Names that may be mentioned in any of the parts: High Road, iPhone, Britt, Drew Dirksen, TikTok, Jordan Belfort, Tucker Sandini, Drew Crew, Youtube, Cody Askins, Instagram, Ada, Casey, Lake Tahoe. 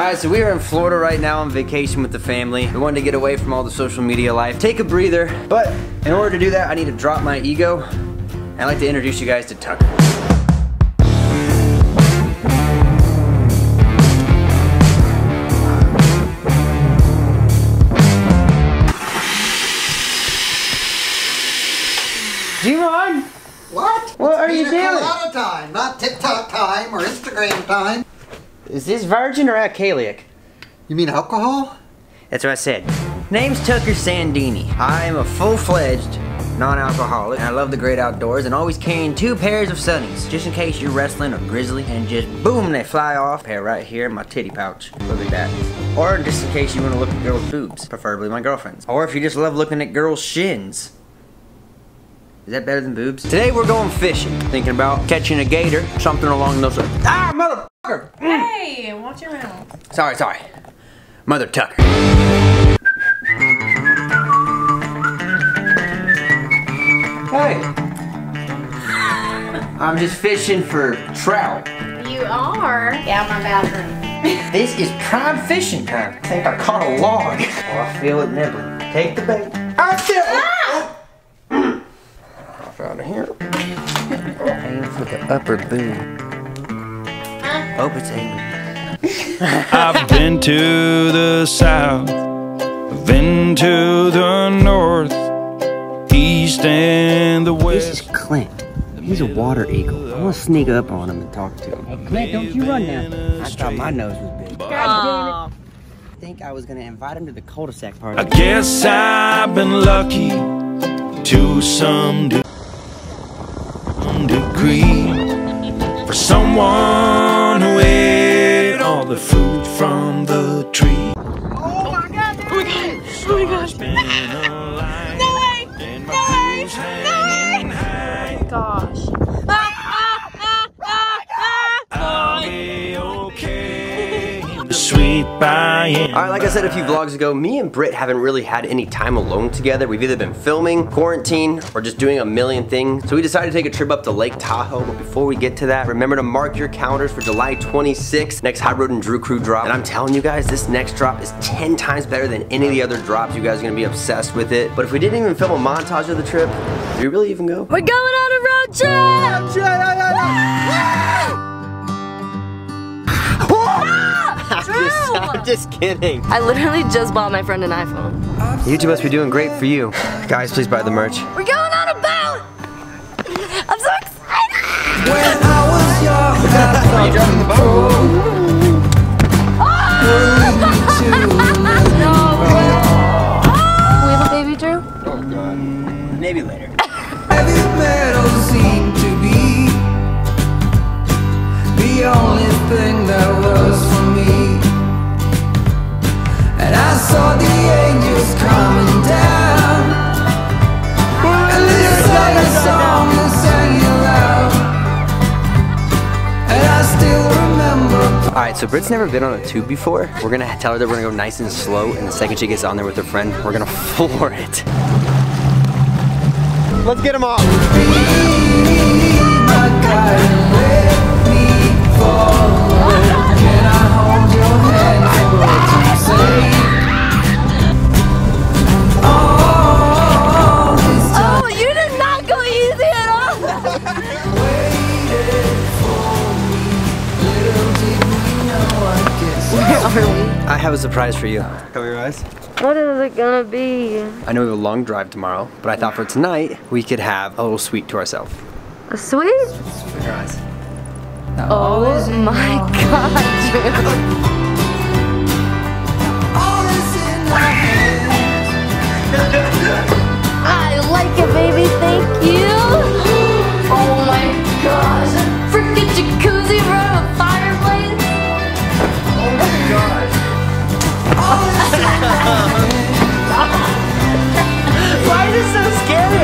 Alright, so we are in Florida right now on vacation with the family. We wanted to get away from all the social media life, take a breather, but in order to do that, I need to drop my ego. I'd like to introduce you guys to Tucker. G-Ron? What? What are you doing? It's Colorado time, not TikTok time or Instagram time. Is this virgin or alcoholic? You mean alcohol? That's what I said. Name's Tucker Sandini. I am a full-fledged non-alcoholic, and I love the great outdoors and always carrying two pairs of sunnies, just in case you're wrestling a grizzly and just boom, they fly off. Pair right here in my titty pouch. Look at that. Or just in case you want to look at girls' boobs, preferably my girlfriend's. Or if you just love looking at girls' shins. Is that better than boobs? Today we're going fishing. Thinking about catching a gator, something along those lines. Ah, motherfucker! Hey, watch your mouth. Sorry. Mother Tucker. Hey. I'm just fishing for trout. You are? Yeah, my bathroom. This is prime fishing time. I think I caught a log. Oh, I feel it nibbling. Take the bait. I feel it! Out of here. Aim for the upper boom. Hope it's aiming. I've been to the south, I've been to the north, east and the west. This is Clint. He's a water eagle. I want to sneak up on him and talk to him. Clint, don't you run now. I thought my nose was big. God damn it. I think I was going to invite him to the cul-de-sac party. I guess I've been lucky to some degree. For someone who ate all the food from the tree. Oh my God! Oh my God! No way! Gosh! Alright, like I said a few vlogs ago, me and Britt haven't really had any time alone together. We've either been filming, quarantine, or just doing a million things. So we decided to take a trip up to Lake Tahoe, but before we get to that, remember to mark your calendars for July 26th, next High Road and Drew Crew drop. And I'm telling you guys, this next drop is 10 times better than any of the other drops. You guys are going to be obsessed with it. But if we didn't even film a montage of the trip, did we really even go? We're going on a road trip! I'm just kidding. I literally just bought my friend an iPhone. YouTube must be doing great for you. Guys, please buy the merch. We're going on a boat! I'm so excited! When I was young, I saw you on the boat. Oh! No way. We have a baby, Drew? Oh, God. Maybe later. Heavy metal seemed to be the only thing that was for me. And I saw the angels coming down. And this like a song that sang you loud. And I still remember. Alright, so Britt's never been on a tube before. We're gonna tell her that we're gonna go nice and slow, and the second she gets on there with her friend, we're gonna floor it. Let's get them off. I have a surprise for you. Cover your eyes. What is it gonna be? I know we have a long drive tomorrow, but I thought for tonight we could have a little sweet to ourselves. A sweet? Cover your eyes. Oh my God, dude. I like it, baby. Thank you. Oh my gosh. Freaking jacuzzi room, a fireplace. Why is it so scary?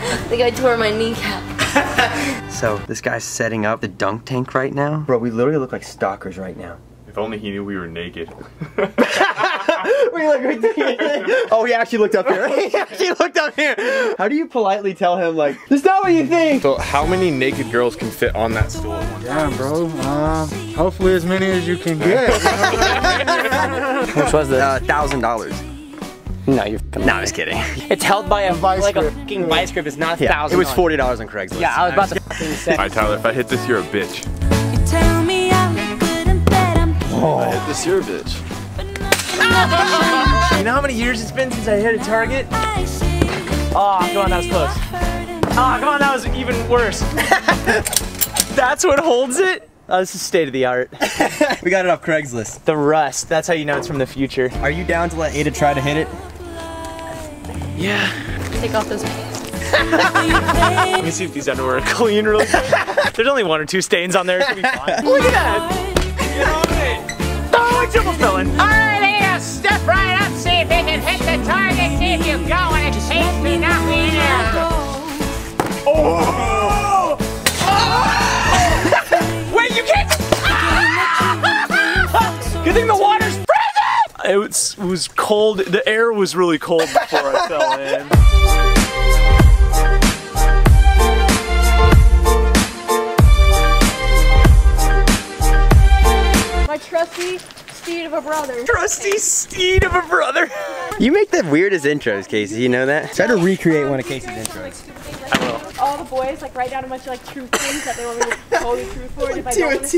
I think I tore my kneecap. So this guy's setting up the dunk tank right now. Bro, we literally look like stalkers right now. If only he knew we were naked. Oh, he actually looked up here. He actually looked up here. How do you politely tell him, like, that's not what you think? So how many naked girls can fit on that stool at one time? Yeah, bro. Hopefully as many as you can get. How much was that? $1,000. No, you're f***ing. No, I'm just kidding. It's held by a vice grip. Like a fucking vice grip. It's not $1,000. It was $40 on Craigslist. Yeah, I was about to f***ing say. All right, Tyler, if I hit this, you're a bitch. You tell me I look good and bad, I'm good. Oh. I hit this, you're a bitch. You know how many years it's been since I hit a target? Oh, come on, that was close. Oh, come on, that was even worse. That's what holds it? Oh, this is state of the art. We got it off Craigslist. The rust, that's how you know it's from the future. Are you down to let Ada try to hit it? Yeah. Take off those pants. Let me see if these underwear are clean really quick. There's only one or two stains on there, it should be fine. Look at that! Oh, triple filling. Step right up, see if it can hit the target, see if you go, and it seems me not be there. Oh! Oh! Wait, you can't! Good thing the water's frozen! It was cold, the air was really cold before I fell in. My trusty steed of a brother. Trusty steed of a brother. You make the weirdest intros, Casey. You know that? Try to recreate one of Casey's intros. I will. All the boys, like, write down a bunch of, like, true things that they want me to totally true for. If I don't